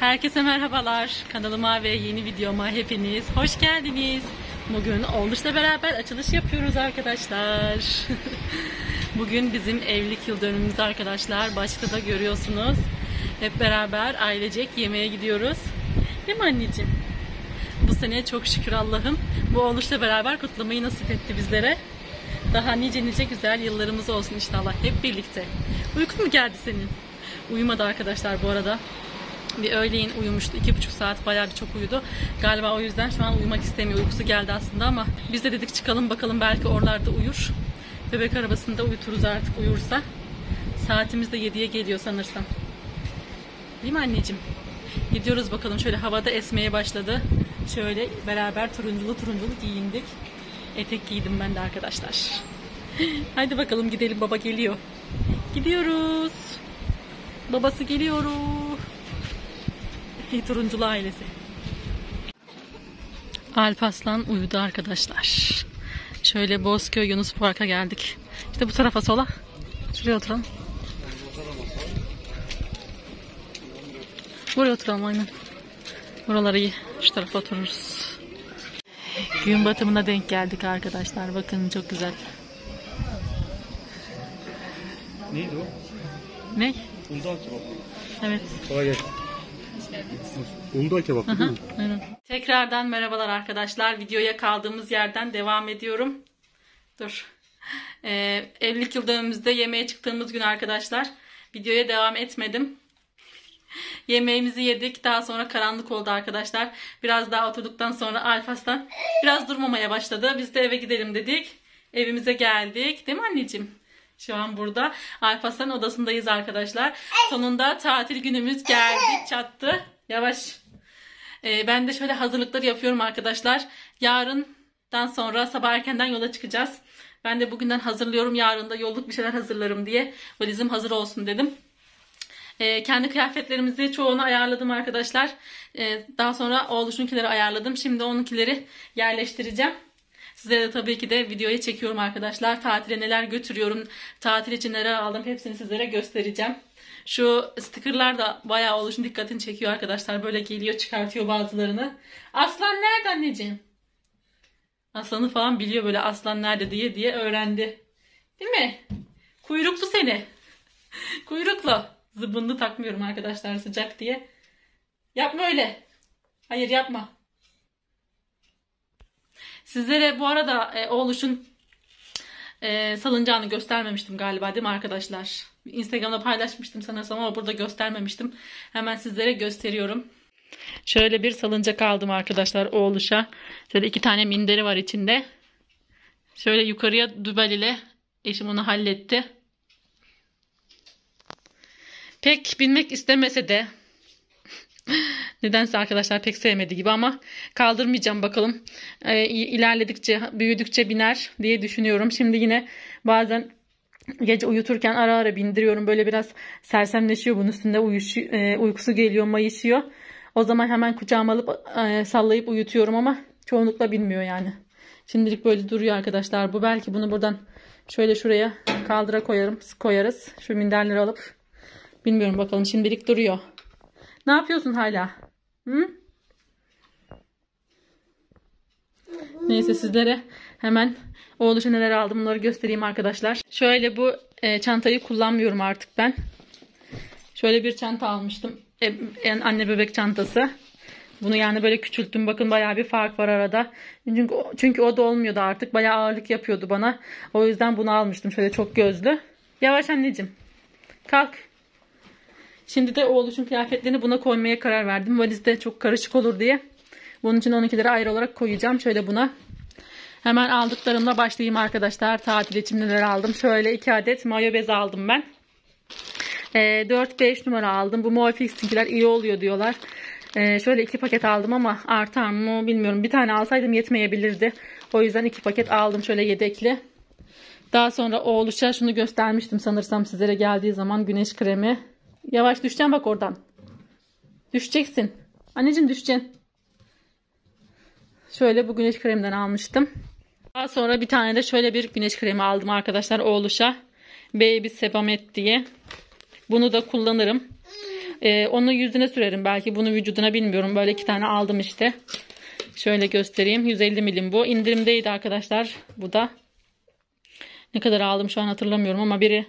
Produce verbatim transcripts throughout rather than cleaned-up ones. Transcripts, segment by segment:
Herkese merhabalar. Kanalıma ve yeni videoma hepiniz hoş geldiniz. Bugün Oğluş'la beraber açılış yapıyoruz arkadaşlar. Bugün bizim evlilik yıl dönümümüz arkadaşlar. Başta da görüyorsunuz. Hep beraber ailecek yemeğe gidiyoruz. Değil mi anneciğim? Bu sene çok şükür Allah'ım bu Oğluş'la beraber kutlamayı nasip etti bizlere. Daha nice nice güzel yıllarımız olsun inşallah hep birlikte. Uykun mu geldi senin? Uyumadı arkadaşlar bu arada. Bir öğleyin uyumuştu. iki buçuk saat bayağı bir çok uyudu. Galiba o yüzden şu an uyumak istemiyor. Uykusu geldi aslında ama biz de dedik çıkalım bakalım belki oralarda uyur. Bebek arabasında uyuturuz artık uyursa. Saatimiz de yediye geliyor sanırsam. Değil mi anneciğim? Gidiyoruz bakalım. Şöyle havada esmeye başladı. Şöyle beraber turunculu turunculu giyindik. Etek giydim ben de arkadaşlar. Hadi bakalım gidelim, baba geliyor. Gidiyoruz. Babası geliyor. Turunculu ailesi. Alparslan uyudu arkadaşlar. Şöyle Bozköy Yunus Park'a geldik. İşte bu tarafa sola. Şuraya oturalım. Buraya oturalım aynen. Buraları iyi. Şu tarafa otururuz. Gün batımına denk geldik arkadaşlar. Bakın çok güzel. Neydi o? Ne? Uludağ kebap. Evet. Kolay gelsin. Uludağ kebap değil mi? Aynen. Tekrardan merhabalar arkadaşlar. Videoya kaldığımız yerden devam ediyorum. Dur. Ee, evlilik yıl dönümümüzde yemeğe çıktığımız gün arkadaşlar. Videoya devam etmedim. Yemeğimizi yedik. Daha sonra karanlık oldu arkadaşlar. Biraz daha oturduktan sonra Alparslan biraz durmamaya başladı. Biz de eve gidelim dedik. Evimize geldik. Değil mi anneciğim? Şu an burada Alparslan odasındayız arkadaşlar. Sonunda tatil günümüz geldi. Çattı. Yavaş. Ee, ben de şöyle hazırlıkları yapıyorum arkadaşlar. Yarından sonra sabah erkenden yola çıkacağız. Ben de bugünden hazırlıyorum. Yarın da yolluk bir şeyler hazırlarım diye. Valizim hazır olsun dedim. Ee, kendi kıyafetlerimizi çoğunu ayarladım arkadaşlar. Ee, daha sonra Oğluş'unkileri ayarladım. Şimdi onunkileri yerleştireceğim. Size de tabii ki de videoyu çekiyorum arkadaşlar. Tatile neler götürüyorum, tatil için neler aldım hepsini sizlere göstereceğim. Şu stickerlar da bayağı Oğluş'un dikkatini çekiyor arkadaşlar. Böyle geliyor çıkartıyor bazılarını. Aslan nerede anneciğim? Aslanı falan biliyor böyle aslan nerede diye diye öğrendi. Değil mi? Kuyruklu seni. Kuyruklu. Zıbınlı takmıyorum arkadaşlar sıcak diye. Yapma öyle. Hayır yapma. Sizlere bu arada e, Oğluş'un e, salıncağını göstermemiştim galiba değil mi arkadaşlar? Instagram'da paylaşmıştım sanırsam ama burada göstermemiştim. Hemen sizlere gösteriyorum. Şöyle bir salıncak aldım arkadaşlar Oğluş'a. Şöyle iki tane minderi var içinde. Şöyle yukarıya dübel ile eşim onu halletti. Pek binmek istemese de nedense arkadaşlar pek sevmedi gibi ama kaldırmayacağım bakalım. Ee, ilerledikçe büyüdükçe biner diye düşünüyorum. Şimdi yine bazen gece uyuturken ara ara bindiriyorum. Böyle biraz sersemleşiyor bunun üstünde uyuşu, e, uykusu geliyor mayışıyor. O zaman hemen kucağıma alıp e, sallayıp uyutuyorum ama çoğunlukla binmiyor yani. Şimdilik böyle duruyor arkadaşlar. Bu belki bunu buradan şöyle şuraya kaldıra koyarım, koyarız. Şu minderleri alıp. Bilmiyorum bakalım şimdilik duruyor. Ne yapıyorsun hala? Hı? Neyse sizlere hemen Oğluş'a neler aldım bunları göstereyim arkadaşlar. Şöyle bu e, çantayı kullanmıyorum artık ben. Şöyle bir çanta almıştım. E, yani anne bebek çantası. Bunu yani böyle küçülttüm. Bakın bayağı bir fark var arada. Çünkü, çünkü o da olmuyordu artık. Bayağı ağırlık yapıyordu bana. O yüzden bunu almıştım. Şöyle çok gözlü. Yavaş anneciğim. Kalk. Şimdi de Oğluş'un kıyafetlerini buna koymaya karar verdim. Valizde çok karışık olur diye. Bunun için onunkileri ayrı olarak koyacağım. Şöyle buna. Hemen aldıklarımla başlayayım arkadaşlar. Tatil için neler aldım. Şöyle iki adet mayo bez aldım ben. E, dört beş numara aldım. Bu Molfix'inkiler iyi oluyor diyorlar. E, şöyle iki paket aldım ama artar mı bilmiyorum. Bir tane alsaydım yetmeyebilirdi. O yüzden iki paket aldım. Şöyle yedekli. Daha sonra Oğluş'a şunu göstermiştim sanırsam sizlere geldiği zaman. Güneş kremi. Yavaş düşeceksin bak oradan. Düşeceksin. Anneciğim düşeceksin. Şöyle bu güneş kremden almıştım. Daha sonra bir tane de şöyle bir güneş kremi aldım arkadaşlar Oğluş'a. Baby Sebamed diye. Bunu da kullanırım. Ee, onu yüzüne sürerim belki, bunu vücuduna bilmiyorum. Böyle iki tane aldım işte. Şöyle göstereyim. yüz elli milim bu. İndirimdeydi arkadaşlar. Bu da. Ne kadar aldım şu an hatırlamıyorum ama biri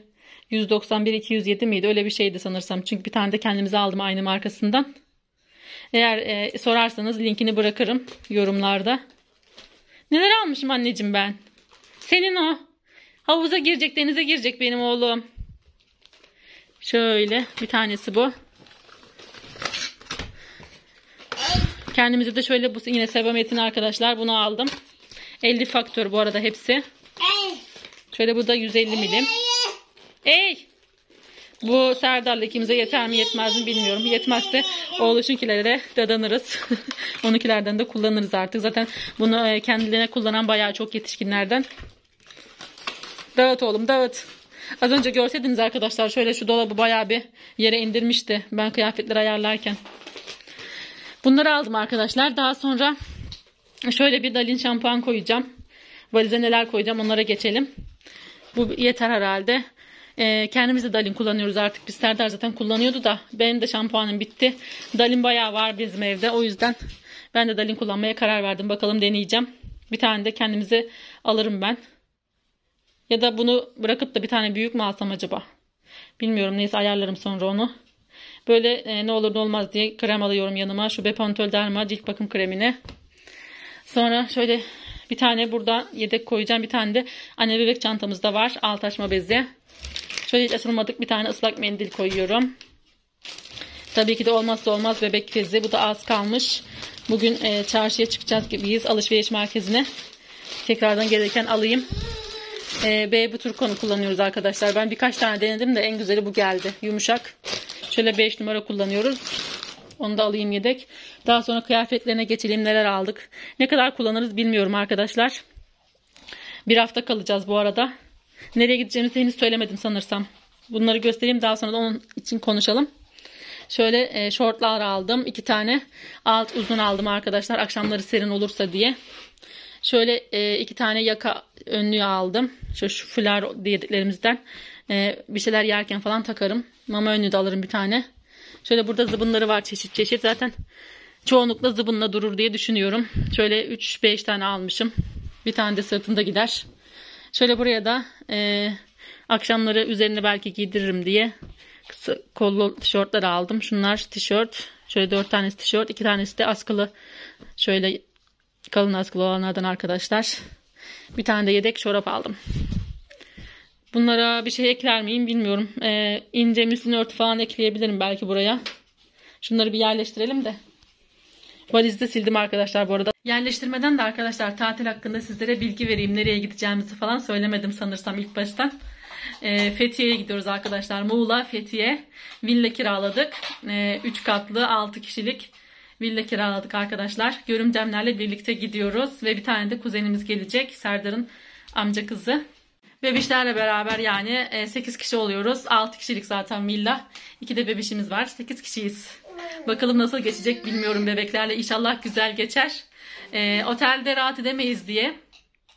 yüz doksan bir iki yüz yedi miydi? Öyle bir şeydi sanırsam. Çünkü bir tane de kendimize aldım aynı markasından. Eğer e, sorarsanız linkini bırakırım yorumlarda. Neler almışım anneciğim ben? Senin o. Havuza girecek, denize girecek benim oğlum. Şöyle bir tanesi bu. Kendimize de şöyle bu yine Sebamet'in arkadaşlar, bunu aldım. elli faktör bu arada hepsi. Şöyle bu da yüz elli milim. Ey! Bu Serdar'la ikimize yeter mi yetmez mi bilmiyorum. Yetmezse oğluşunkilere de dadanırız. Onunkilerden de kullanırız artık. Zaten bunu kendilerine kullanan bayağı çok yetişkinlerden. Dağıt oğlum dağıt. Az önce görseydiniz arkadaşlar, şöyle şu dolabı bayağı bir yere indirmişti. Ben kıyafetleri ayarlarken. Bunları aldım arkadaşlar. Daha sonra şöyle bir Dalin şampuan koyacağım. Valize neler koyacağım onlara geçelim. Bu yeter herhalde. Ee, kendimiz de Dalin kullanıyoruz artık. Biz Serdar zaten kullanıyordu da benim de şampuanım bitti. Dalin bayağı var bizim evde. O yüzden ben de Dalin kullanmaya karar verdim. Bakalım, deneyeceğim. Bir tane de kendimize alırım ben. Ya da bunu bırakıp da bir tane büyük mü alsam acaba? Bilmiyorum. Neyse ayarlarım sonra onu. Böyle e, ne olur ne olmaz diye krem alıyorum yanıma. Şu Bepantol Derma cilt bakım kremini. Sonra şöyle bir tane buradan yedek koyacağım. Bir tane de anne bebek çantamızda var. Alt açma bezi. Şöyle hiç asılmadık bir tane ıslak mendil koyuyorum. Tabii ki de olmazsa olmaz bebek bezi. Bu da az kalmış. Bugün e, çarşıya çıkacağız gibiyiz. Alışveriş merkezine. Tekrardan gereken alayım. E, Baby Turcon'u kullanıyoruz arkadaşlar. Ben birkaç tane denedim de en güzeli bu geldi. Yumuşak. Şöyle beş numara kullanıyoruz. Onu da alayım yedek. Daha sonra kıyafetlerine geçelim. Neler aldık? Ne kadar kullanırız bilmiyorum arkadaşlar. Bir hafta kalacağız bu arada. Nereye gideceğimizi henüz söylemedim sanırsam. Bunları göstereyim. Daha sonra da onun için konuşalım. Şöyle e, şortlar aldım. iki tane alt uzun aldım arkadaşlar. Akşamları serin olursa diye. Şöyle e, iki tane yaka önlüğü aldım. Şöyle şu fular dediklerimizden. E, bir şeyler yerken falan takarım. Mama önlüğü de alırım bir tane. Şöyle burada zıbınları var çeşit çeşit. Zaten çoğunlukla zıbınla durur diye düşünüyorum. Şöyle üç beş tane almışım. Bir tane de sırtımda gider. Şöyle buraya da e, akşamları üzerine belki giydiririm diye kısa kollu tişörtler aldım. Şunlar tişört. Şöyle dört tanesi tişört. iki tanesi de askılı. Şöyle kalın askılı olanlardan arkadaşlar. Bir tane de yedek çorap aldım. Bunlara bir şey ekler miyim bilmiyorum. E, ince müslin örtü falan ekleyebilirim belki buraya. Şunları bir yerleştirelim de. Valizde sildim arkadaşlar bu arada. Yerleştirmeden de arkadaşlar tatil hakkında sizlere bilgi vereyim. Nereye gideceğimizi falan söylemedim sanırsam ilk baştan. E, Fethiye'ye gidiyoruz arkadaşlar. Muğla, Fethiye. Villa kiraladık. E, üç katlı altı kişilik villa kiraladık arkadaşlar. Görümcemlerle birlikte gidiyoruz. Ve bir tane de kuzenimiz gelecek. Serdar'ın amca kızı. Bebişlerle beraber yani sekiz kişi oluyoruz. altı kişilik zaten villa. iki de bebişimiz var. sekiz kişiyiz. Bakalım nasıl geçecek bilmiyorum bebeklerle. İnşallah güzel geçer. E, otelde rahat edemeyiz diye.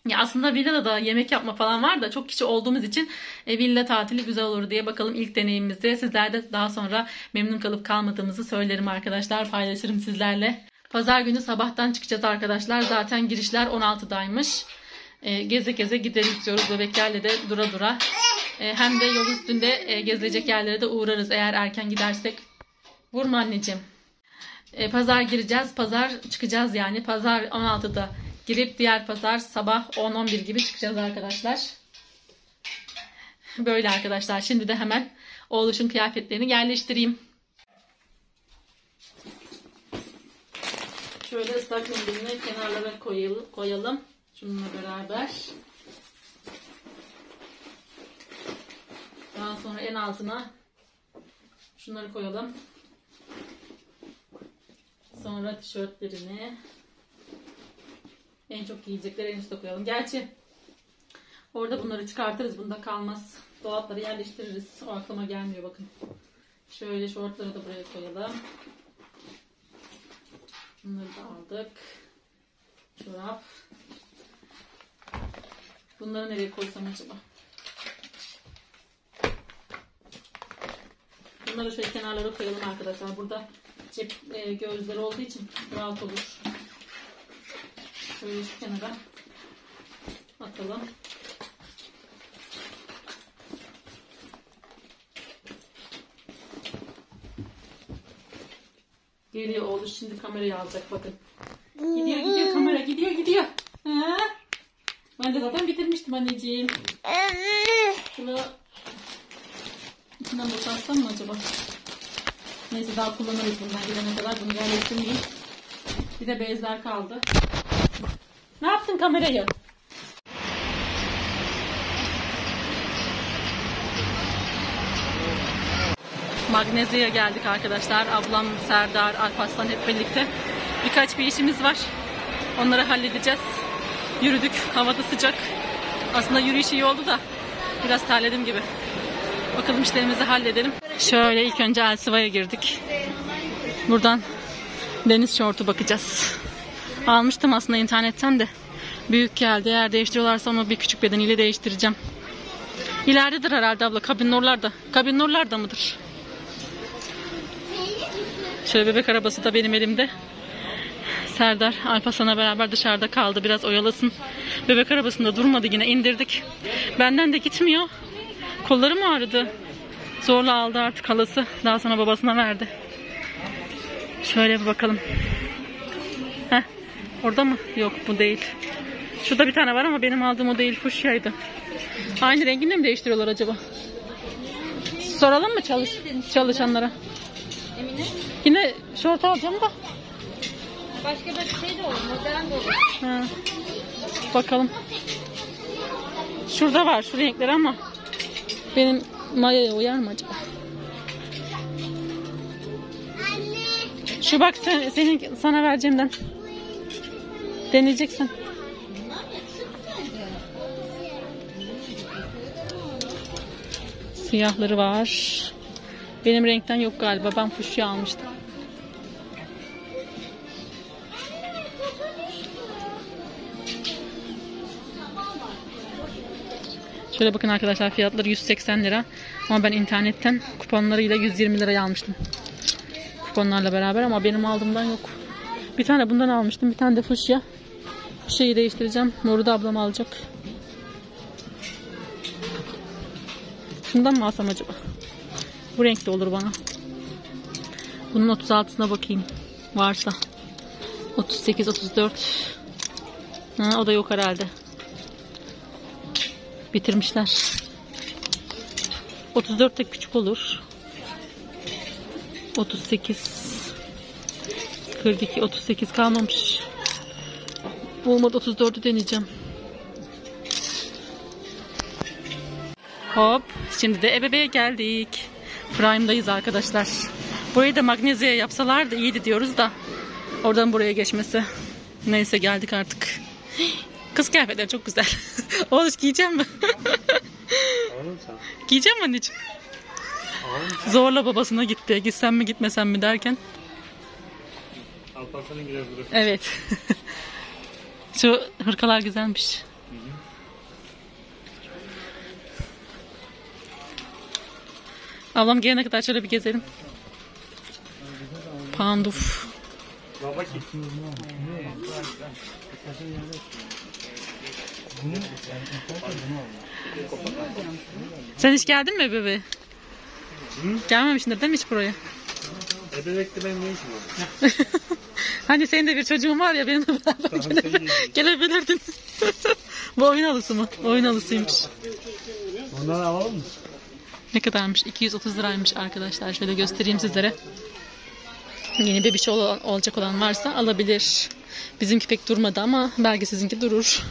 Ya aslında villada da yemek yapma falan var da çok kişi olduğumuz için e, villa tatili güzel olur diye bakalım ilk deneyimimizde. Sizler de daha sonra memnun kalıp kalmadığımızı söylerim arkadaşlar. Paylaşırım sizlerle. Pazar günü sabahtan çıkacağız arkadaşlar. Zaten girişler on altıdaymış. E, geze geze gideriz diyoruz. Bebeklerle de dura dura. E, hem de yol üstünde e, gezilecek yerlere de uğrarız eğer erken gidersek. Vurma anneciğim. E, pazar gireceğiz. Pazar çıkacağız yani. Pazar on altıda girip diğer pazar sabah on on bir gibi çıkacağız arkadaşlar. Böyle arkadaşlar. Şimdi de hemen oğluşun kıyafetlerini yerleştireyim. Şöyle ıslak mendilini kenarlara koyalım. koyalım. Şununla beraber. Daha sonra en altına şunları koyalım. Sonra tişörtlerini, en çok giyecekleri en üstte koyalım. Gerçi orada bunları çıkartırız. Bunda kalmaz. Dolapları yerleştiririz. O aklıma gelmiyor bakın. Şöyle şortları da buraya koyalım. Bunları da aldık. Çorap. Bunları nereye koysam acaba? Bunları şöyle kenarlara koyalım arkadaşlar. Burada cep e, gözleri olduğu için rahat olur. Şöyle şu kenara atalım. Geliyor oğlu, şimdi kamerayı alacak bakın. Gidiyor gidiyor kamera, gidiyor gidiyor. Ha? Ben de zaten bitirmiştim anneciğim. Şunu içinden boşaltsam mı acaba? Neyse, daha kullanırız bundan gidene kadar, bunu yerleştirmeyeyim. Bir de bezler kaldı. Ne yaptın kamerayı? Magnezya'ya geldik arkadaşlar. Ablam, Serdar, Alparslan hep birlikte. Birkaç bir işimiz var. Onları halledeceğiz. Yürüdük. Havada sıcak. Aslında yürüyüş iyi oldu da biraz terledim gibi. Bakalım işlerimizi halledelim. Şöyle ilk önce Alsiva'ya girdik. Buradan deniz şortu bakacağız. Almıştım aslında internetten de. Büyük geldi. Eğer değiştiriyorlarsa onu bir küçük bedeniyle değiştireceğim. İleridedir herhalde abla. Kabinin oralarda. Kabinin oralarda mıdır? Şöyle bebek arabası da benim elimde. Serdar, Alparslan'la beraber dışarıda kaldı. Biraz oyalasın. Bebek arabasında durmadı yine. İndirdik. Benden de gitmiyor. Kollarım ağrıdı. Zorla aldı artık halası. Daha sonra babasına verdi. Şöyle bir bakalım. Heh, orada mı? Yok, bu değil. Şurada bir tane var ama benim aldığım o değil. Fuşya'ydı. Aynı rengini mi değiştiriyorlar acaba? Soralım mı çalış çalışanlara? Emine? Yine şort alacağım da. Başka bir şey de olur, modern de olur. Ha. Bakalım. Şurada var şu renkler ama benim mayaya uyar mı acaba? Anne. Şu bak sen, senin sana vereceğimden. Deneyeceksin. Siyahları var. Benim renkten yok galiba. Ben fuşya almıştım. Şöyle bakın arkadaşlar, fiyatları yüz seksen lira. Ama ben internetten kuponlarıyla yüz yirmi liraya almıştım. Kuponlarla beraber ama benim aldığımdan yok. Bir tane bundan almıştım. Bir tane de fuşya. Şeyi değiştireceğim. Moru da ablam alacak. Şundan mı alsam acaba? Bu renk de olur bana. Bunun otuz altısına bakayım. Varsa. otuz sekiz, otuz dört. Ha, o da yok herhalde. Bitirmişler. otuz dört de küçük olur. otuz sekiz, kırk iki, otuz sekiz kalmamış. Olmadı, otuz dördü deneyeceğim. Hop. Şimdi de ebebeye geldik. Prime'dayız arkadaşlar. Burayı da Magnezya'ya yapsalar da iyiydi diyoruz da oradan buraya geçmesi. Neyse, geldik artık. Kız kıyafetleri çok güzel. Oğlum giyeceğim mi? Giyeceğim mi anneciğim? Zorla babasına gitti. Gitsem mi gitmesem mi derken. Alparslan'ın biraz burası. Evet. Şu hırkalar güzelmiş. Hı hı. Ablam gelene kadar şöyle bir gezelim. Panduf. Sen hiç geldin mi bebeğe? Gelmemişsindir değil mi hiç buraya? Bebekte benim ne işim var? Hani senin de bir çocuğun var ya, benimle beraber gelebil gelebilirdin. Bu oyun alısı mı? Oyun alısıymış. Ondan alalım mı? Ne kadarmış? iki yüz otuz liraymış arkadaşlar. Şöyle göstereyim sizlere. Yeni bir şey ol olacak olan varsa alabilir. Bizimki pek durmadı ama belki sizinki durur.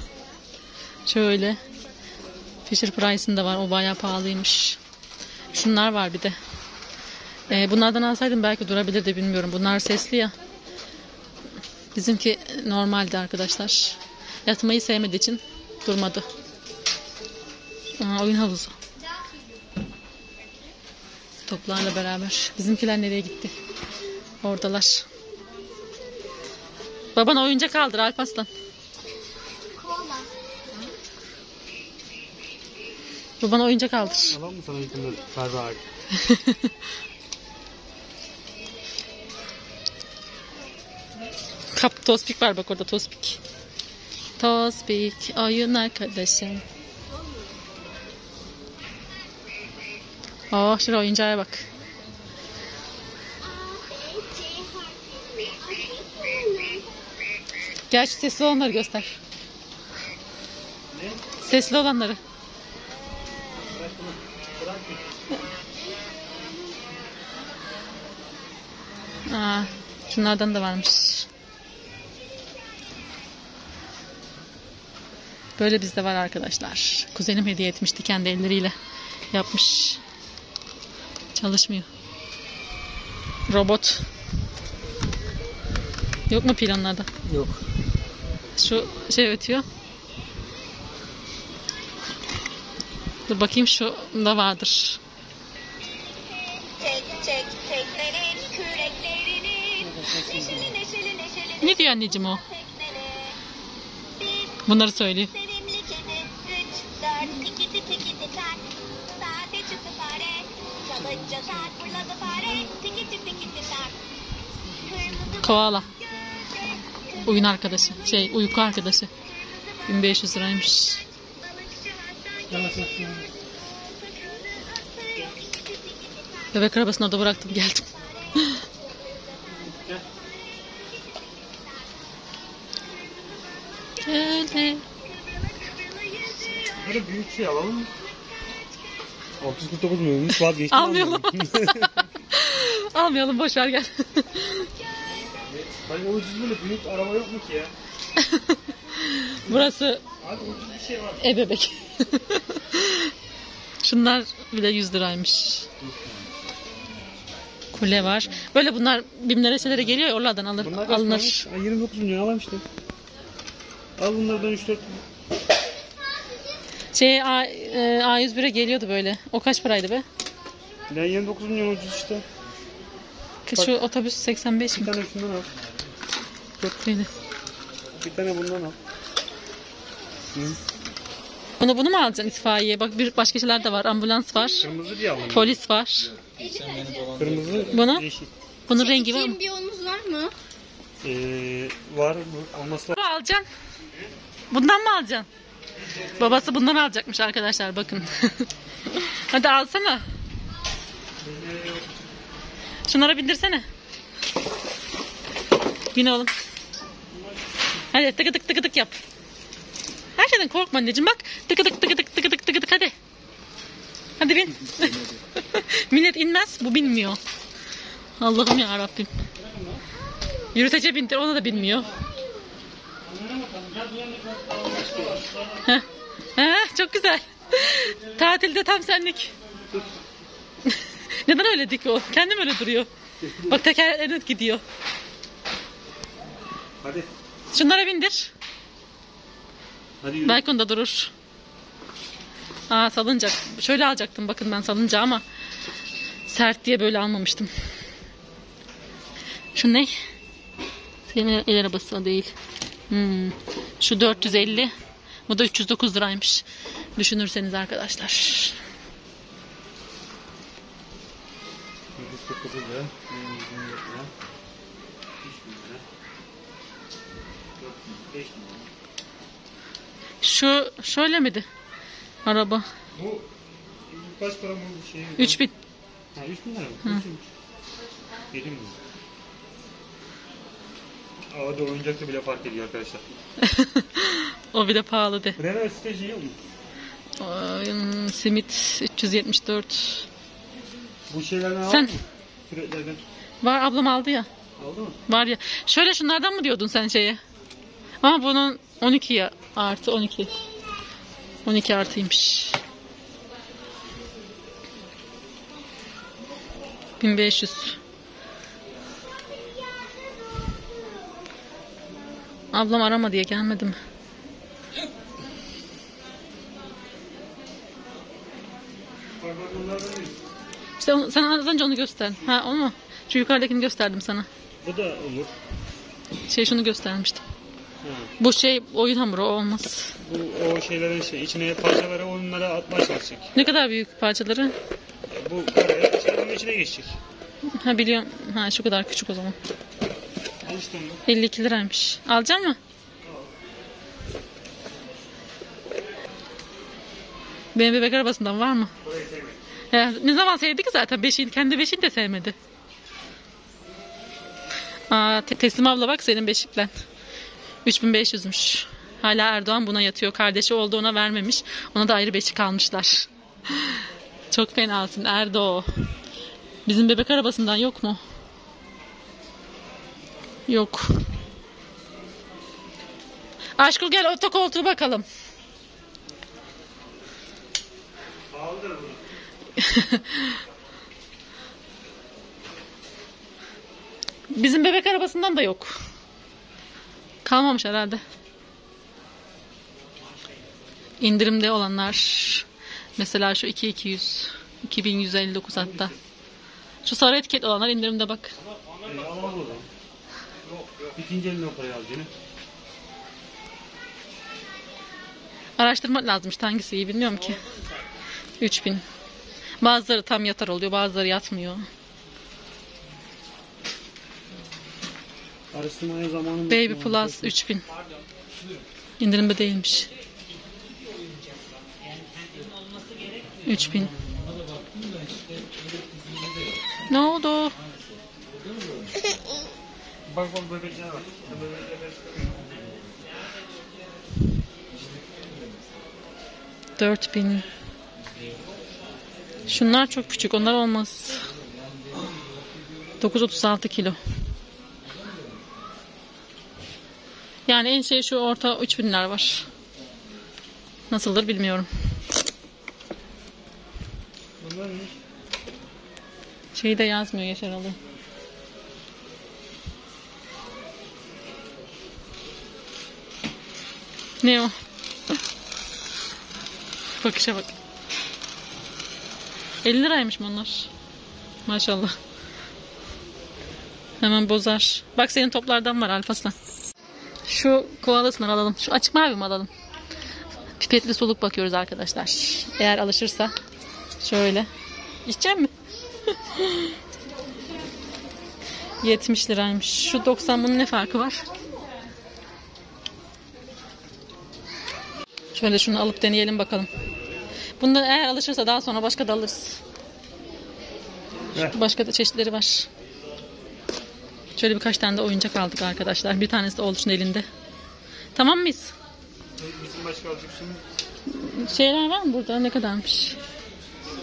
Şöyle. Fisher Price'ın da var. O bayağı pahalıymış. Şunlar var bir de. Ee, bunlardan alsaydım belki durabilirdi, bilmiyorum. Bunlar sesli ya. Bizimki normaldi arkadaşlar. Yatmayı sevmediği için durmadı. Aa, oyun havuzu. Toplarla beraber. Bizimkiler nereye gitti? Oradalar. Babana oyuncak aldır Alparslan. Babana oyuncak aldır. Alalım mı sana, Serdar? Kap Tospik var bak orada, Tospik. Tospik oyun arkadaşım. Oh şuraya oyuncağa bak. Gel şu sesli olanları göster. Ne? Sesli olanları. Bırak bunu. Bırak bunu. Aa, şunlardan da varmış. Böyle bizde var arkadaşlar. Kuzenim hediye etmişti, kendi elleriyle yapmış. Çalışmıyor. Robot. Yok mu planlarda? Yok. Şu şey ötüyor. Dur bakayım, şu da vardır. Tek tek teklerin, küreklerinin, neşeli neşeli neşeli. Ne diyor anneciğim o? Bunları söyleyeyim. Koala. Oyun arkadaşı. Şey, uyku arkadaşı. bin beş yüz liraymış. Bebek arabasını orada bıraktım, geldim. Öyle. Böyle büyük şey alalım mı? altı yüz kırk dokuz muymuş? Vazgeçtim. Almayalım. Almayalım, boşver gel. Hani ucuz böyle büyük araba yok mu ki ya? Burası abi, ucuz bir şey var. Ebebek. Şunlar bile yüz liraymış. Kule var. Böyle bunlar BİM'lere, şeylere geliyor ya, oralardan alır, bunlar alınır. Ay, yirmi dokuz milyon alam işte. Al bunlardan üç dört. Şey, A, A yüz bire geliyordu böyle. O kaç paraydı be? Ya yirmi dokuz milyon ucuz işte. Şu bak, otobüs seksen beş mi? Bir tane şundan al. Kötüydü. Bir tane bundan al. Hı. Bunu, bunu mu alacaksın itfaiye? Bak bir başka şeyler de var. Ambulans var. Kırmızı diye alalım. Polis var. Kırmızı, bunu, yeşil. Bunun şey, rengi var mı? Bir yolumuz var mı? Ee, var mı? Olması lazım. Alacaksın. Bundan mı alacaksın? Babası bundan alacakmış arkadaşlar, bakın. Hadi alsana. Şunlara bindirsene. Bin oğlum. Hadi tıkı tık tıkı tık yap. Her şeyden korkma anneciğim, bak. Tıkı tık tıkı tık tıkı tık tıkı tık, hadi. Hadi bin. Millet inmez, bu binmiyor. Allah'ım ya Rabbim. Yürütece bindir, ona da binmiyor. Heh. Heh, çok güzel. Tatilde tam senlik. Neden öyle dik o? Kendim öyle duruyor. Bak tekerleklerine gidiyor. Hadi. Şunlara bindir. Hadi yürü. Balkonda durur. Aa, salıncak. Şöyle alacaktım bakın ben salıncağı, ama sert diye böyle almamıştım. Şu ne? Senin el arabası değil. Hmm. Şu dört yüz elli. Bu da üç yüz dokuz liraymış. Düşünürseniz arkadaşlar. Şu şöyle miydi? Araba. Bu kaç para bu şey? üç bin. Ha, üç bin lira mı? Dedim mi? Havada oyuncakta bile fark ediyor arkadaşlar. O bile pahalı de. Bremer siteci yok mu? Oyun simit üç yüz yetmiş dört. Bu şeylerden sen... aldın mı? Küreklerden. Var, ablam aldı ya. Aldı mı? Var ya. Şöyle şunlardan mı diyordun sen şeye? Ama bunun on iki artı on iki. on iki artıymış. bin beş yüz. Ablam arama diye gelmedim. İşte onu, sen az önce onu göster. Ha, onu mu? Şu yukarıdakini gösterdim sana. Bu da olur. Şey, şunu göstermiştim. Evet. Bu şey oyun hamuru, o olmaz. Bu o şeylerin şey, içine parçaları oyunlara atmaya çalışacak. Ne kadar büyük parçaları? Bu paraya içine geçecek. Ha biliyorum. Ha şu kadar küçük o zaman. elli iki liraymış. Alacak mı? Benim bebek arabasından var mı? Ya, ne zaman sevdi ki zaten beşiğini, kendi beşiğini de sevmedi. Aa, te Teslim abla bak senin beşiklen. üç bin beş yüzmüş. Hala Erdoğan buna yatıyor. Kardeşi oldu, ona vermemiş. Ona da ayrı beşik almışlar. Çok fenasın Erdo. Bizim bebek arabasından yok mu? Yok. Aşkul gel otokoltuğu bakalım. Bizim bebek arabasından da yok. Kalmamış herhalde. İndirimde olanlar. Mesela şu iki bin iki yüz. iki bin yüz elli dokuz hatta. Şu sarı etiket olanlar indirimde bak. İkinci elini oraya al canım. Araştırmak lazımmış hangisi iyi bilmiyorum ki. üç bin. Bazıları tam yatar oluyor, bazıları yatmıyor. Baby Plus üç bin. İndirimde değilmiş. üç bin. Ne oldu? Bak bak bebekler var. dört bin. Şunlar çok küçük. Onlar olmaz. dokuz yüz otuz altı kilo. Yani en şey şu orta üç binler var. Nasıldır bilmiyorum. Şeyi de yazmıyor Yaşar Ali. Ne o? Bakışa bak. elli liraymış bunlar. Maşallah. Hemen bozar. Bak senin toplardan var Alparslan. Şu koalasını alalım. Şu açık mavi mi alalım? Pipetli soluk bakıyoruz arkadaşlar. Eğer alışırsa. Şöyle. İçecek mi? yetmiş liraymış. Şu doksan, bunun ne farkı var? Şöyle şunu alıp deneyelim bakalım. Bundan eğer alışırsa daha sonra başka da alırız. Başka da çeşitleri var. Şöyle birkaç tane de oyuncak aldık arkadaşlar. Bir tanesi de Oğuz'un elinde. Tamam mıyız? Bizim başka alacak şimdi. Şeyler var mı burada? Ne kadarmış?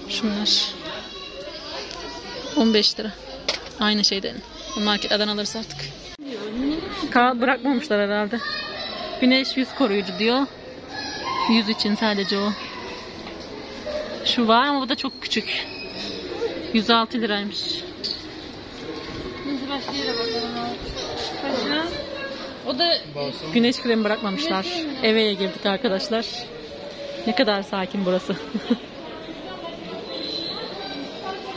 Şunlar. on beş lira. Aynı şeyden. Marketlerden alırız artık. Kağıt bırakmamışlar herhalde. Güneş yüz koruyucu diyor. Yüz için sadece o. Şu var ama bu da çok küçük. yüz altı liraymış. O da güneş kremi bırakmamışlar. Eveye girdik arkadaşlar. Ne kadar sakin burası.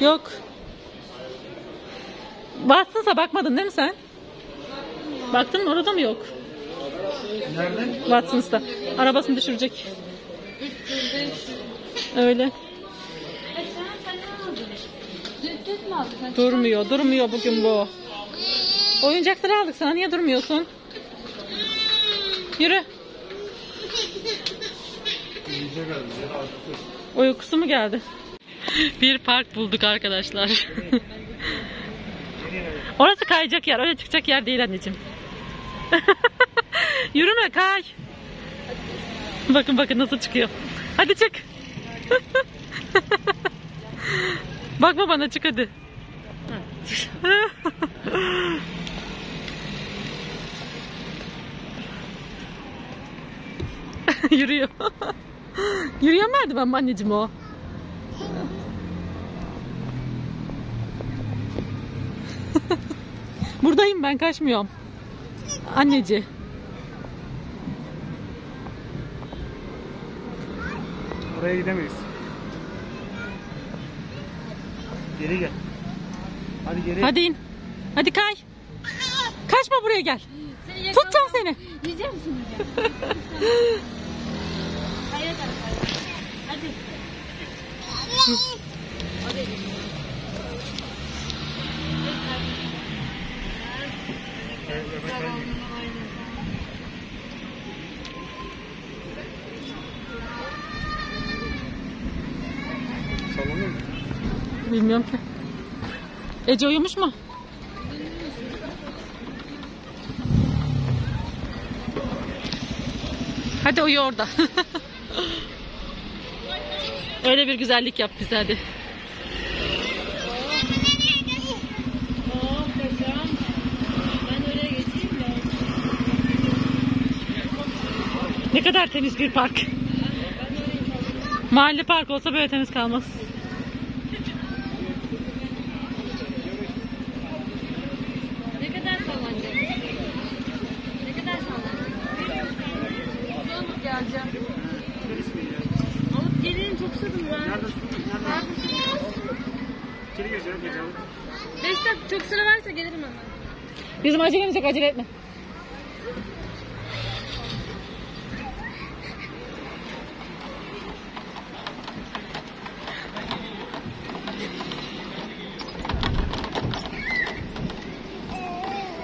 Yok. Watson's'a bakmadın değil mi sen? Baktın mı? Orada mı yok? Nerede? Watson's'ta. Arabasını düşürecek. Öyle. Durmuyor, durmuyor bugün bu. Oyuncakları aldık sana, niye durmuyorsun? Yürü. Uykusu mu geldi? Bir park bulduk arkadaşlar. Orası kayacak yer, öyle çıkacak yer değil anneciğim. Yürüme, kay. Bakın bakın nasıl çıkıyor. Hadi çık. Bakma bana, çık hadi. Yürüyor. Yürüyor merdiven mi anneciğim o? Buradayım ben, kaçmıyorum. Anneci. Oraya gidemeyiz. Geri gel. Hadi geri. Hadi in. Hadi kay. Kaçma, buraya gel. Tutacağım seni. Yiyecek misin? Hayır, hadi. Hadi. Evet, evet, evet. Sallanıyor mu? Bilmiyorum ki. Ece uyumuş mu? Hadi uyu orada. Öyle bir güzellik yap bize hadi. Ne kadar temiz bir park. Mahalle park olsa böyle temiz kalmaz. Ne kadar sallanacak? Ne kadar sallanacak? Alıp geleceğim. Alıp geleyim, çok sıkıldım ben. Nerede? İçeri gireceğim, geçelim. Beş dakika, çok sıra varsa gelirim hemen. Bizim acelemiz yok, acele etme.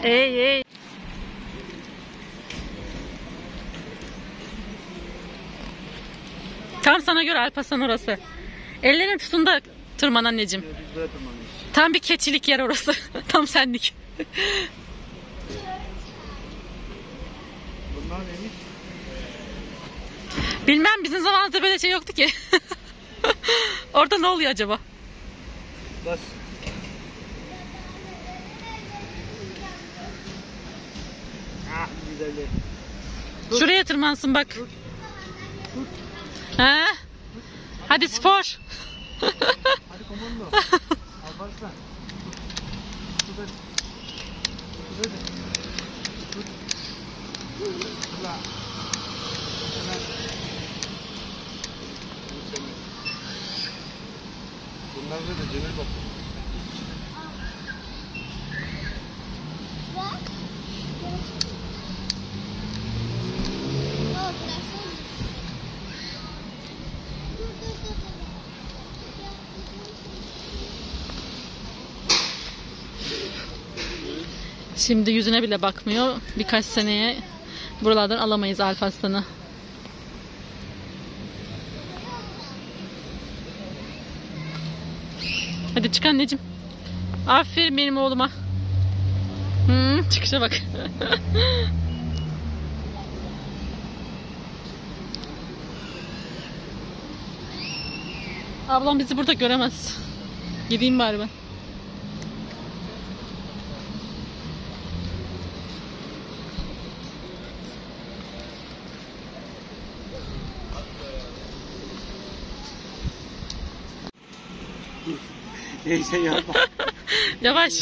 Hey hey. Tam sana göre Alparslan orası. Ellerin tutun da tırman anneciğim. Tam bir keçilik yer orası. Tam senlik. Bunlar neymiş? Bilmem, bizim zamanımızda böyle şey yoktu ki. Orada ne oluyor acaba? Bas. Tut. Şuraya tırmansın bak. Tut. Tut. Ha? Tut. Hadi, hadi spor. Hadi komando. Alparslan. Tut. Tut. Tut. Tut. Tut. Bunlar da Cemil bakıyor. Şimdi yüzüne bile bakmıyor. Birkaç seneye buralardan alamayız Alparslan'ı. Hadi çık anneciğim. Aferin benim oğluma. Hmm, çıkışa bak. Ablam bizi burada göremez. Gideyim bari ben. Neyse yapma. Yavaş.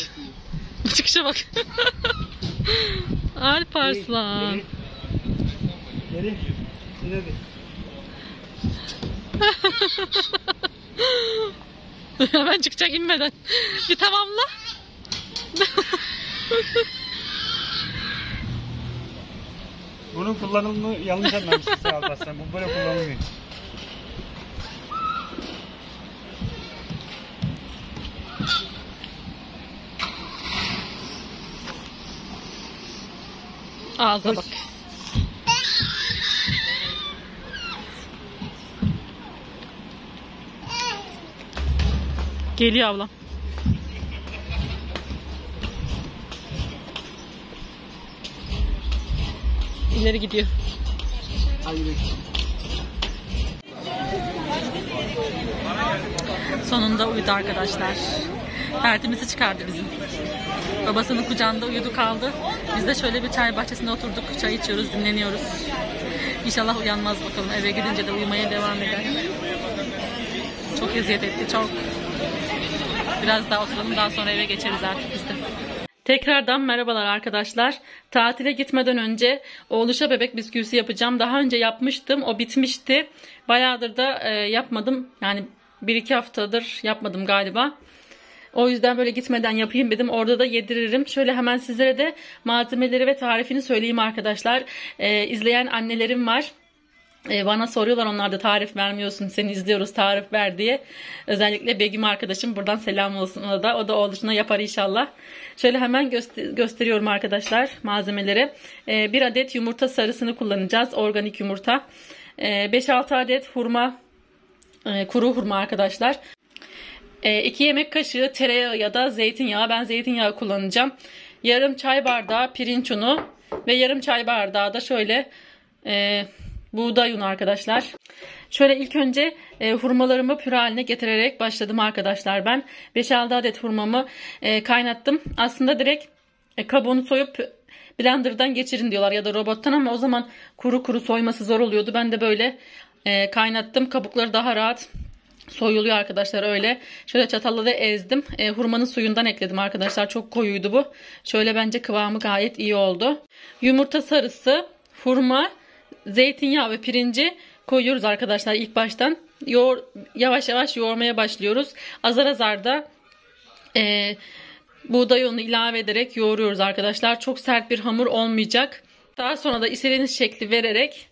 Çıkışa bak. Alparslan. Nereye? Nereye? Hemen çıkacak inmeden. Bir tamamla. Bunun kullanımını yanlış anlamışsın Alparslan. Bu böyle kullanılmıyor. Ağza bak. Geliyor ablam. İleri gidiyor. Sonunda uyudu arkadaşlar. Tertimizi çıkardı bizim. Babasının kucağında uyudu kaldı. Biz de şöyle bir çay bahçesinde oturduk. Çay içiyoruz, dinleniyoruz. İnşallah uyanmaz bakalım. Eve gidince de uyumaya devam eder. Çok eziyet etti, çok. Biraz daha oturalım, daha sonra eve geçeriz artık biz de. Tekrardan merhabalar arkadaşlar. Tatile gitmeden önce oğluşa bebek bisküvisi yapacağım. Daha önce yapmıştım, o bitmişti. Bayağıdır da e, yapmadım. Yani bir iki haftadır yapmadım galiba. O yüzden böyle gitmeden yapayım dedim. Orada da yediririm. Şöyle hemen sizlere de malzemeleri ve tarifini söyleyeyim arkadaşlar. Ee, izleyen annelerim var. Bana soruyorlar, onlar da tarif vermiyorsun, seni izliyoruz tarif ver diye. Özellikle Begüm arkadaşım, buradan selam olsun ona da. O da oğluşuna yapar inşallah. Şöyle hemen göster gösteriyorum arkadaşlar malzemeleri. Ee, bir adet yumurta sarısını kullanacağız. Organik yumurta. Ee, beş altı adet hurma, e, kuru hurma arkadaşlar. E, iki yemek kaşığı tereyağı ya da zeytinyağı. Ben zeytinyağı kullanacağım. Yarım çay bardağı pirinç unu ve yarım çay bardağı da şöyle... E, buğday unu arkadaşlar. Şöyle ilk önce e, hurmalarımı püre haline getirerek başladım arkadaşlar ben. beş altı adet hurmamı e, kaynattım. Aslında direkt e, kabuğunu soyup blenderdan geçirin diyorlar ya da robottan, ama o zaman kuru kuru soyması zor oluyordu. Ben de böyle e, kaynattım. Kabukları daha rahat soyuluyor arkadaşlar öyle. Şöyle çatalla da ezdim. E, hurmanın suyundan ekledim arkadaşlar. Çok koyuydu bu. Şöyle bence kıvamı gayet iyi oldu. Yumurta sarısı, hurma, zeytinyağı ve pirinci koyuyoruz arkadaşlar ilk baştan. Yoğur, yavaş yavaş yoğurmaya başlıyoruz. Azar azar da e, buğday unu ilave ederek yoğuruyoruz arkadaşlar. Çok sert bir hamur olmayacak. Daha sonra da istediğiniz şekli vererek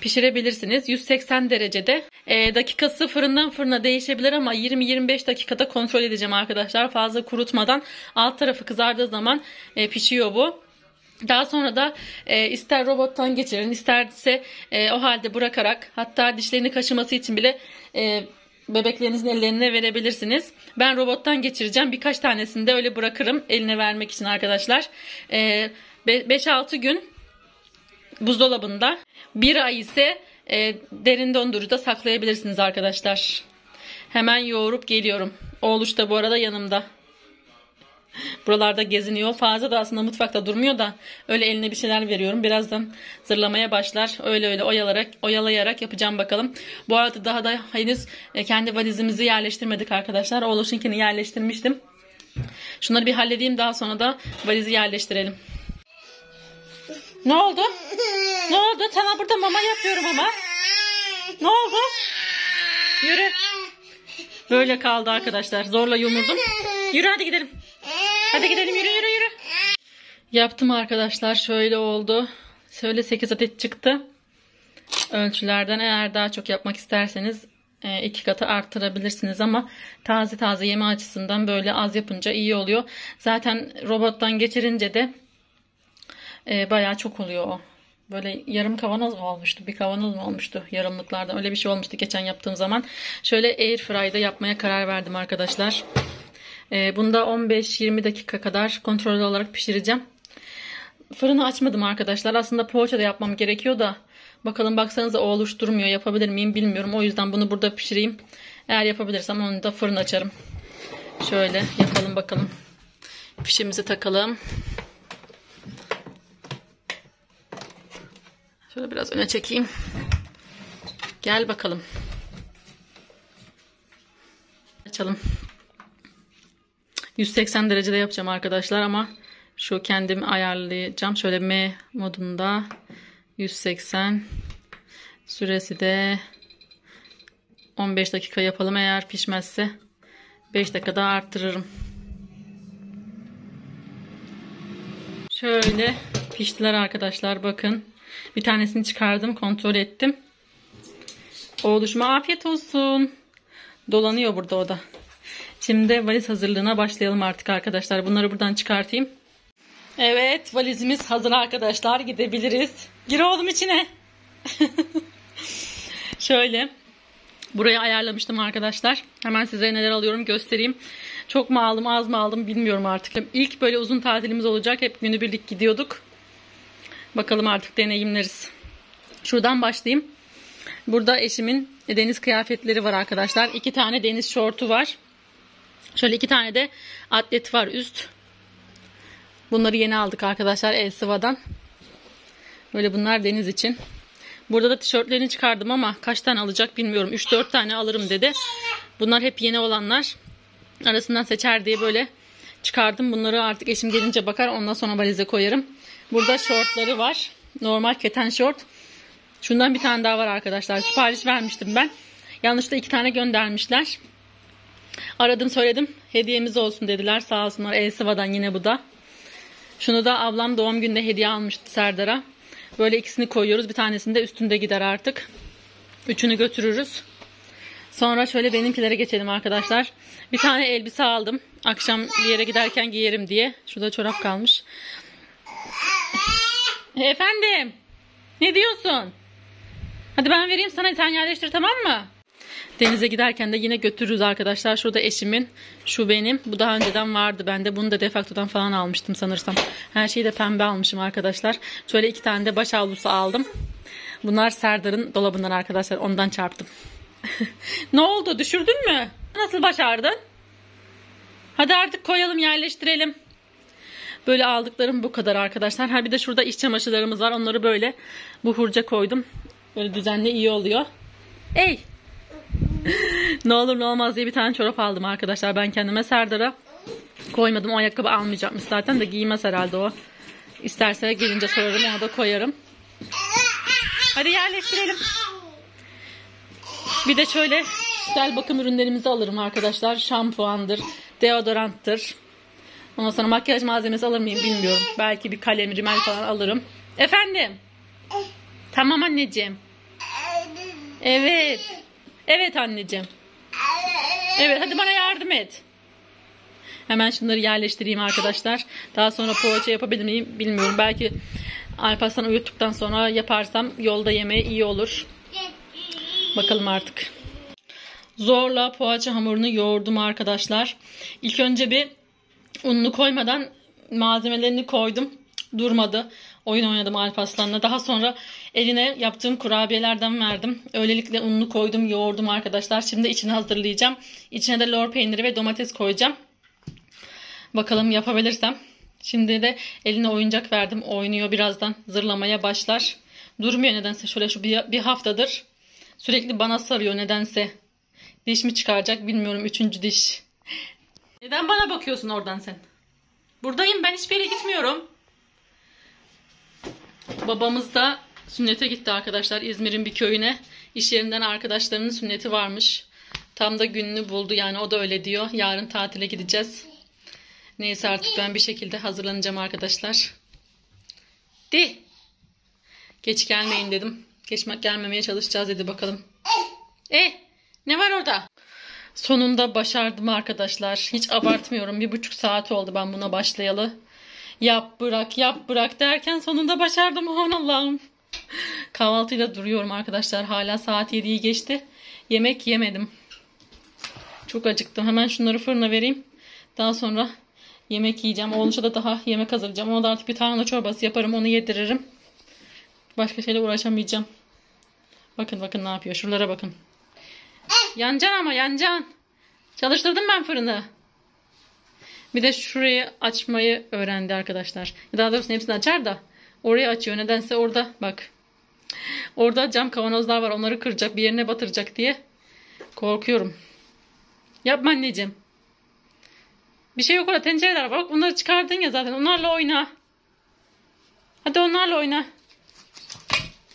pişirebilirsiniz. yüz seksen derecede. E, dakikası fırından fırına değişebilir ama yirmi yirmi beş dakikada kontrol edeceğim arkadaşlar. Fazla kurutmadan, alt tarafı kızardığı zaman e, pişiyor bu. Daha sonra da e, ister robottan geçirin, isterse e, o halde bırakarak, hatta dişlerini kaşıması için bile e, bebeklerinizin ellerine verebilirsiniz. Ben robottan geçireceğim. Birkaç tanesini de öyle bırakırım eline vermek için arkadaşlar. E, beş altı gün buzdolabında, bir ay ise e, derin dondurucuda saklayabilirsiniz arkadaşlar. Hemen yoğurup geliyorum. Oğluş da bu arada yanımda. Buralarda geziniyor. Fazla da aslında mutfakta durmuyor da öyle eline bir şeyler veriyorum. Birazdan zırlamaya başlar. Öyle öyle oyalarak, oyalayarak yapacağım bakalım. Bu arada daha da henüz kendi valizimizi yerleştirmedik arkadaşlar. Oğluşunkini yerleştirmiştim. Şunları bir halledeyim, daha sonra da valizi yerleştirelim. Ne oldu? Ne oldu? Sana burada mama yapıyorum ama. Ne oldu? Yürü. Böyle kaldı arkadaşlar. Zorla yumurdum. Yürü hadi gidelim. Hadi gidelim, yürü yürü yürü. Yaptım arkadaşlar, şöyle oldu. Şöyle sekiz adet çıktı. Ölçülerden eğer daha çok yapmak isterseniz iki katı arttırabilirsiniz ama taze taze yeme açısından böyle az yapınca iyi oluyor. Zaten robottan geçirince de bayağı çok oluyor o. Böyle yarım kavanoz mu olmuştu? Bir kavanoz mu olmuştu? Yarımlıklardan öyle bir şey olmuştu geçen yaptığım zaman. Şöyle airfryer'da yapmaya karar verdim arkadaşlar. Bunda on beş yirmi dakika kadar kontrollü olarak pişireceğim. Fırını açmadım arkadaşlar. Aslında poğaça da yapmam gerekiyor da. Bakalım, baksanıza o oluşturmuyor. Yapabilir miyim bilmiyorum. O yüzden bunu burada pişireyim. Eğer yapabilirsem onu da fırın açarım. Şöyle yapalım bakalım. Pişimizi takalım. Şöyle biraz öne çekeyim. Gel bakalım. Açalım. yüz seksen derecede yapacağım arkadaşlar ama şu kendimi ayarlayacağım. Şöyle M modunda yüz seksen, süresi de on beş dakika yapalım. Eğer pişmezse beş dakika daha arttırırım. Şöyle piştiler arkadaşlar, bakın. Bir tanesini çıkardım, kontrol ettim. Oğluşuma afiyet olsun. Dolanıyor burada o da. Şimdi valiz hazırlığına başlayalım artık arkadaşlar. Bunları buradan çıkartayım. Evet, valizimiz hazır arkadaşlar. Gidebiliriz. Gir oğlum içine. Şöyle. Burayı ayarlamıştım arkadaşlar. Hemen size neler alıyorum göstereyim. Çok mu aldım az mı aldım bilmiyorum artık. İlk böyle uzun tatilimiz olacak. Hep günübirlik gidiyorduk. Bakalım artık deneyimleriz. Şuradan başlayayım. Burada eşimin deniz kıyafetleri var arkadaşlar. İki tane deniz şortu var. Şöyle iki tane de atlet var üst. Bunları yeni aldık arkadaşlar Alsiva'dan. Böyle bunlar deniz için. Burada da tişörtlerini çıkardım ama kaç tane alacak bilmiyorum. üç dört tane alırım dedi. Bunlar hep yeni olanlar. Arasından seçer diye böyle çıkardım. Bunları artık eşim gelince bakar, ondan sonra valize koyarım. Burada şortları var. Normal keten şort. Şundan bir tane daha var arkadaşlar. Sipariş vermiştim ben. Yanlışlıkla iki tane göndermişler. Aradım söyledim, hediyemiz olsun dediler, sağ olsunlar. Alsiva'dan yine bu da. Şunu da ablam doğum günde hediye almıştı Serdar'a. Böyle ikisini koyuyoruz. Bir tanesini de üstünde gider artık. Üçünü götürürüz. Sonra şöyle benimkilere geçelim arkadaşlar. Bir tane elbise aldım. Akşam bir yere giderken giyerim diye. Şurada çorap kalmış. Efendim. Ne diyorsun? Hadi ben vereyim sana. Sen yerleştir, tamam mı? Denize giderken de yine götürürüz arkadaşlar. Şurada eşimin. Şu benim. Bu daha önceden vardı bende. Bunu da Defakto'dan falan almıştım sanırsam. Her şeyi de pembe almışım arkadaşlar. Şöyle iki tane de baş havlusu aldım. Bunlar Serdar'ın dolabından arkadaşlar. Ondan çarptım. Ne oldu? Düşürdün mü? Nasıl başardın? Hadi artık koyalım, yerleştirelim. Böyle aldıklarım bu kadar arkadaşlar. Ha bir de şurada iç çamaşırlarımız var. Onları böyle buhurca koydum. Böyle düzenli iyi oluyor. Ey! Ne olur ne olmaz diye bir tane çorap aldım arkadaşlar. Ben kendime, Serdar'a koymadım. O ayakkabı almayacakmış zaten de, giymez herhalde o. İsterse gelince sorarım, ona da koyarım. Hadi yerleştirelim. Bir de şöyle güzel bakım ürünlerimizi alırım arkadaşlar. Şampuandır, deodoranttır. Ondan sonra makyaj malzemesi alır mıyım bilmiyorum. Belki bir kalem, rimel falan alırım. Efendim? Tamam anneciğim. Evet. Evet anneciğim. Evet, hadi bana yardım et. Hemen şunları yerleştireyim arkadaşlar. Daha sonra poğaça yapabilir miyim bilmiyorum. Belki Alparslan uyuttuktan sonra yaparsam yolda yemeği iyi olur. Bakalım artık. Zorla poğaça hamurunu yoğurdum arkadaşlar. İlk önce bir ununu koymadan malzemelerini koydum. Durmadı. Oyun oynadım Alparslan'la. Daha sonra eline yaptığım kurabiyelerden verdim. Öylelikle ununu koydum, yoğurdum arkadaşlar. Şimdi içini hazırlayacağım. İçine de lor peyniri ve domates koyacağım. Bakalım yapabilirsem. Şimdi de eline oyuncak verdim. Oynuyor, birazdan zırlamaya başlar. Durmuyor nedense, şöyle şu bir haftadır. Sürekli bana sarıyor nedense. Diş mi çıkaracak bilmiyorum. Üçüncü diş. Neden bana bakıyorsun oradan sen? Buradayım ben, hiçbir yere gitmiyorum. Babamız da sünnete gitti arkadaşlar. İzmir'in bir köyüne. İş yerinden arkadaşlarının sünneti varmış. Tam da gününü buldu yani, o da öyle diyor. Yarın tatile gideceğiz. Neyse artık ben bir şekilde hazırlanacağım arkadaşlar. Di. Geç gelmeyin dedim. Geçmek gelmemeye çalışacağız dedi bakalım. E, ne var orada? Sonunda başardım arkadaşlar. Hiç abartmıyorum. Bir buçuk saat oldu ben buna başlayalı. Yap bırak yap bırak derken sonunda başardım. Aman Allah'ım. Kahvaltıyla duruyorum arkadaşlar. Hala saat yediyi geçti. Yemek yemedim. Çok acıktım. Hemen şunları fırına vereyim. Daha sonra yemek yiyeceğim. Oğluşa da daha yemek hazırlayacağım. Ona da artık bir tarhana çorbası yaparım. Onu yediririm. Başka şeyle uğraşamayacağım. Bakın bakın ne yapıyor. Şuralara bakın. Yancan ama yancan. Çalıştırdım ben fırını. Bir de şurayı açmayı öğrendi arkadaşlar. Daha doğrusu hepsini açar da. Orayı açıyor. Nedense orada bak. Orada cam kavanozlar var. Onları kıracak. Bir yerine batıracak diye. Korkuyorum. Yapma anneciğim. Bir şey yok orada. Tencereler var. Onları çıkardın ya zaten. Onlarla oyna. Hadi onlarla oyna.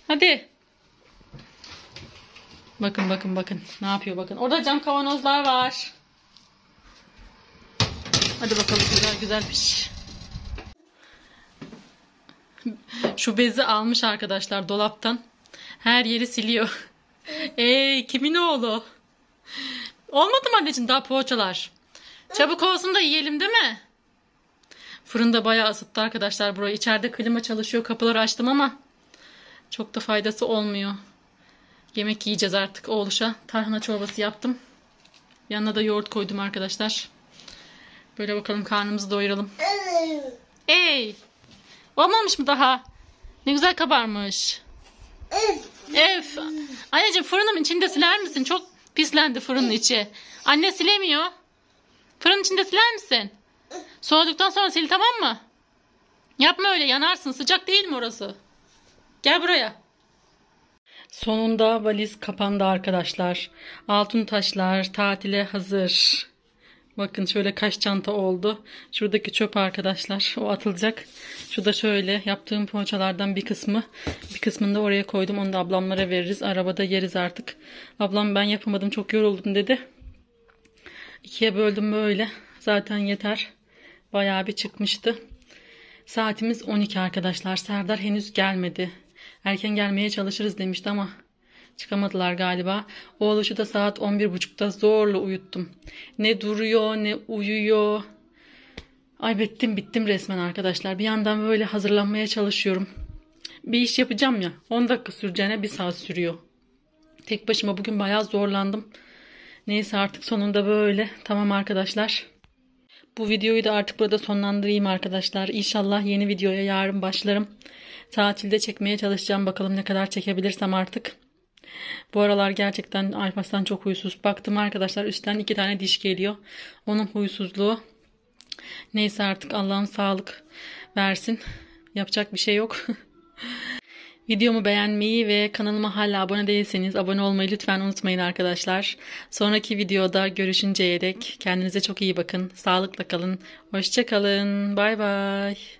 Hadi. Bakın bakın bakın. Ne yapıyor bakın. Orada cam kavanozlar var. Hadi bakalım güzel güzel piş. Şu bezi almış arkadaşlar dolaptan. Her yeri siliyor. Ey kimin oğlu? Olmadı mı anneciğim daha poğaçalar? Çabuk olsun da yiyelim değil mi? Fırında bayağı ısıttı arkadaşlar burayı. İçeride klima çalışıyor. Kapıları açtım ama çok da faydası olmuyor. Yemek yiyeceğiz artık oğluşa. Tarhana çorbası yaptım. Yanına da yoğurt koydum arkadaşlar. Böyle bakalım karnımızı doyuralım. Ey! Olmamış mı daha? Ne güzel kabarmış. Ef! Anneciğim fırının içinde siler misin? Çok pislendi fırının içi. Anne silemiyor. Fırının içinde siler misin? Soğuduktan sonra sil, tamam mı? Yapma öyle, yanarsın. Sıcak değil mi orası? Gel buraya. Sonunda valiz kapandı arkadaşlar. Altın taşlar tatile hazır. Bakın şöyle kaç çanta oldu. Şuradaki çöp arkadaşlar. O atılacak. Şurada şöyle yaptığım poğaçalardan bir kısmı. Bir kısmını da oraya koydum. Onu da ablamlara veririz. Arabada yeriz artık. Ablam ben yapamadım çok yoruldum dedi. İkiye böldüm böyle. Zaten yeter. Bayağı bir çıkmıştı. Saatimiz on iki arkadaşlar. Serdar henüz gelmedi. erken gelmeye çalışırız demişti ama çıkamadılar galiba. Oğluşu da saat on bir buçukta zorla uyuttum. Ne duruyor ne uyuyor. Ay bittim bittim resmen arkadaşlar. Bir yandan böyle hazırlanmaya çalışıyorum. Bir iş yapacağım ya, on dakika süreceğine bir saat sürüyor. Tek başıma bugün bayağı zorlandım. Neyse artık sonunda böyle. Tamam arkadaşlar. Bu videoyu da artık burada sonlandırayım arkadaşlar. İnşallah yeni videoya yarın başlarım. Tatilde çekmeye çalışacağım. Bakalım ne kadar çekebilirsem artık. Bu aralar gerçekten Alparslan çok huysuz. Baktım arkadaşlar, üstten iki tane diş geliyor. Onun huysuzluğu. Neyse artık Allah'ım sağlık versin. Yapacak bir şey yok. Videomu beğenmeyi ve kanalıma hala abone değilseniz abone olmayı lütfen unutmayın arkadaşlar. Sonraki videoda görüşünceye dek kendinize çok iyi bakın. Sağlıkla kalın. Hoşça kalın. Bay bay.